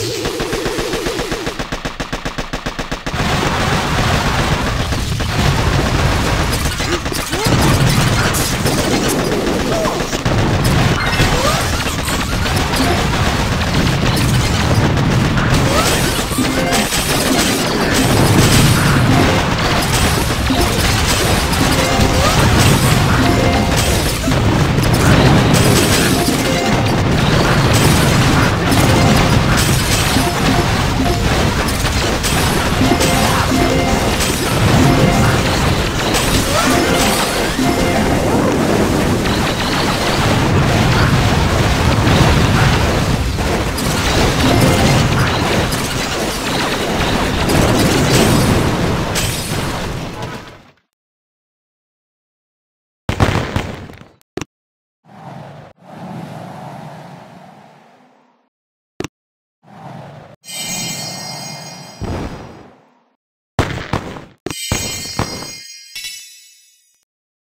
You